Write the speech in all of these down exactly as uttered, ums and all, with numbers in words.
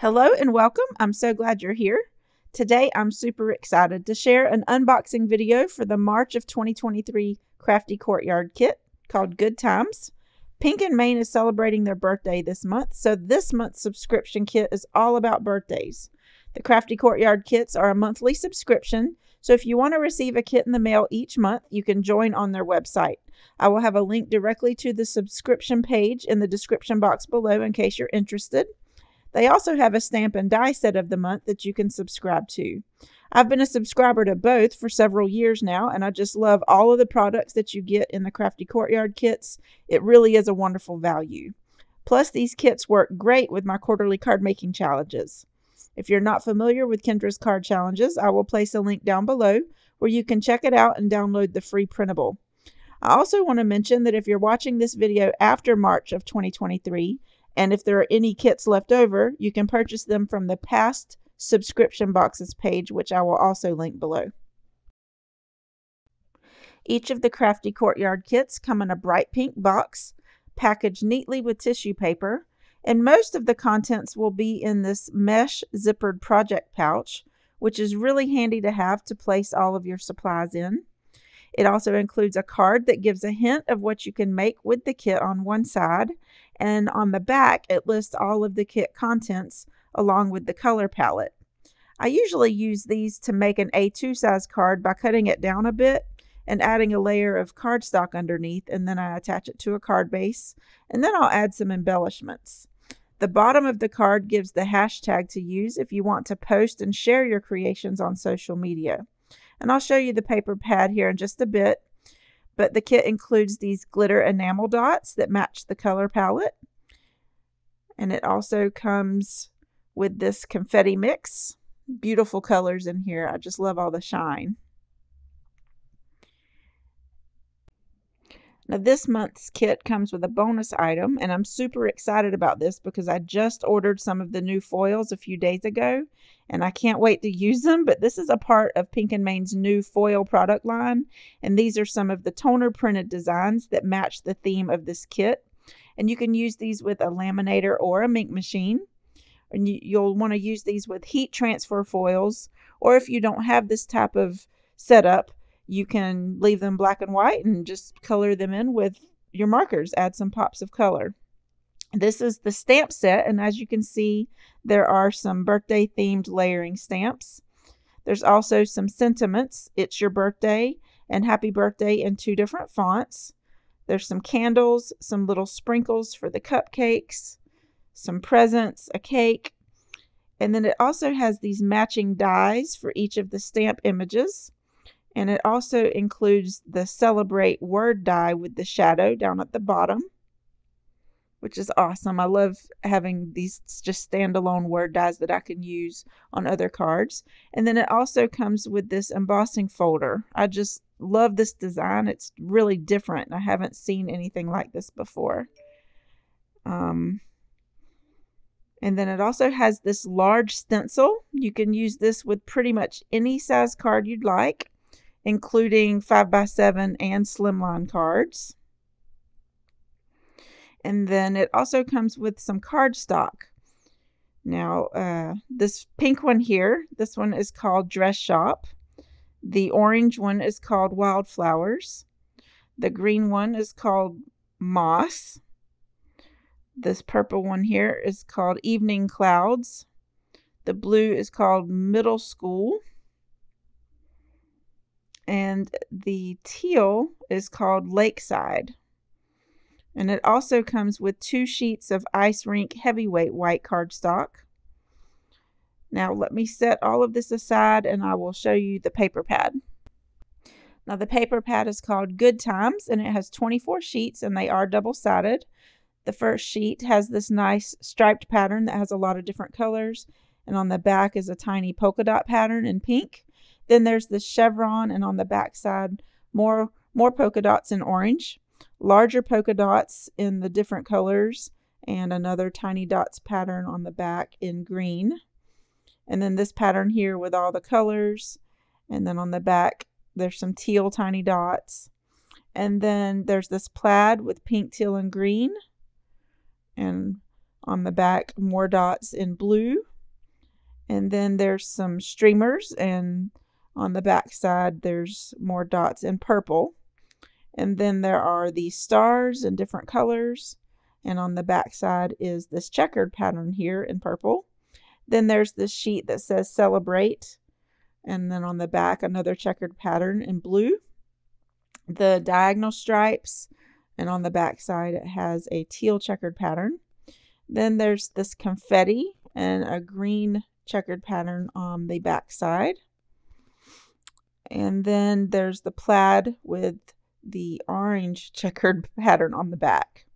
Hello and welcome. I'm so glad you're here. Today, I'm super excited to share an unboxing video for the March of twenty twenty-three Crafty Courtyard kit called Good Times. Pink and Main is celebrating their birthday this month, so this month's subscription kit is all about birthdays. The Crafty Courtyard kits are a monthly subscription, so if you want to receive a kit in the mail each month, you can join on their website. I will have a link directly to the subscription page in the description box below in case you're interested. They also have a stamp and die set of the month that you can subscribe to. I've been a subscriber to both for several years now, and I just love all of the products that you get in the Crafty Courtyard kits. It really is a wonderful value. Plus, these kits work great with my quarterly card making challenges. If you're not familiar with Kendra's Card Challenges, I will place a link down below where you can check it out and download the free printable. I also want to mention that if you're watching this video after March of twenty twenty-three, and if there are any kits left over, you can purchase them from the past subscription boxes page, which I will also link below. Each of the Crafty Courtyard kits come in a bright pink box, packaged neatly with tissue paper, and most of the contents will be in this mesh zippered project pouch, which is really handy to have to place all of your supplies in. It also includes a card that gives a hint of what you can make with the kit on one side, and on the back it lists all of the kit contents along with the color palette. I usually use these to make an A two size card by cutting it down a bit and adding a layer of cardstock underneath, and then I attach it to a card base, and then I'll add some embellishments. The bottom of the card gives the hashtag to use if you want to post and share your creations on social media. And I'll show you the paper pad here in just a bit, but the kit includes these glitter enamel dots that match the color palette. And it also comes with this confetti mix. Beautiful colors in here. I just love all the shine. Now this month's kit comes with a bonus item, and I'm super excited about this because I just ordered some of the new foils a few days ago and I can't wait to use them, but this is a part of Pink and Main's new foil product line, and these are some of the toner printed designs that match the theme of this kit, and you can use these with a laminator or a mink machine, and you, you'll want to use these with heat transfer foils, or if you don't have this type of setup, you can leave them black and white and just color them in with your markers, add some pops of color. This is the stamp set, and as you can see, there are some birthday themed layering stamps. There's also some sentiments, it's your birthday, and happy birthday in two different fonts. There's some candles, some little sprinkles for the cupcakes, some presents, a cake, and then it also has these matching dies for each of the stamp images. And it also includes the celebrate word die with the shadow down at the bottom, which is awesome. I love having these just standalone word dies that I can use on other cards. And then it also comes with this embossing folder. I just love this design. It's really different. I haven't seen anything like this before. Um, And then it also has this large stencil. You can use this with pretty much any size card you'd like, including five by seven and slimline cards. And then it also comes with some cardstock. Now, uh, this pink one here, this one is called Dress Shop. The orange one is called Wildflowers. The green one is called Moss. This purple one here is called Evening Clouds. The blue is called Middle School. And the teal is called Lakeside. And it also comes with two sheets of Ice Rink Heavyweight white cardstock. Now let me set all of this aside and I will show you the paper pad. Now the paper pad is called Good Times, and it has twenty-four sheets, and they are double-sided. The first sheet has this nice striped pattern that has a lot of different colors, and on the back is a tiny polka dot pattern in pink. Then there's the chevron, and on the back side, more, more polka dots in orange, larger polka dots in the different colors, and another tiny dots pattern on the back in green. And then this pattern here with all the colors. And then on the back, there's some teal tiny dots. And then there's this plaid with pink, teal, and green. And on the back, more dots in blue. And then there's some streamers, and on the back side there's more dots in purple. And then there are these stars in different colors. And on the back side is this checkered pattern here in purple. Then there's this sheet that says celebrate. And then on the back, another checkered pattern in blue. The diagonal stripes. And on the back side, it has a teal checkered pattern. Then there's this confetti and a green checkered pattern on the back side. And then there's the plaid with the orange checkered pattern on the back.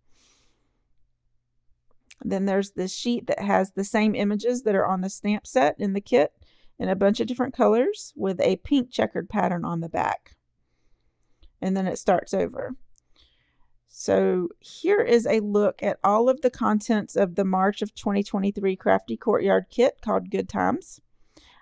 Then there's this sheet that has the same images that are on the stamp set in the kit in a bunch of different colors with a pink checkered pattern on the back. And then it starts over. So here is a look at all of the contents of the March of twenty twenty-three Crafty Courtyard kit called Good Times.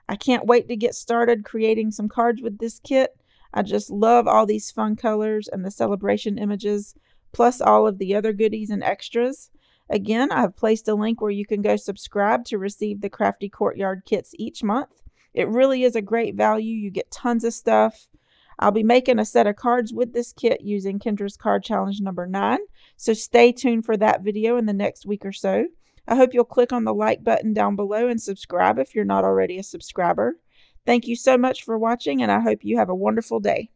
I can't wait to get started creating some cards with this kit. I just love all these fun colors and the celebration images, plus all of the other goodies and extras. Again, I have placed a link where you can go subscribe to receive the Crafty Courtyard kits each month. It really is a great value. You get tons of stuff. I'll be making a set of cards with this kit using Kendra's Card Challenge number nine. So stay tuned for that video in the next week or so. I hope you'll click on the like button down below and subscribe if you're not already a subscriber. Thank you so much for watching, and I hope you have a wonderful day.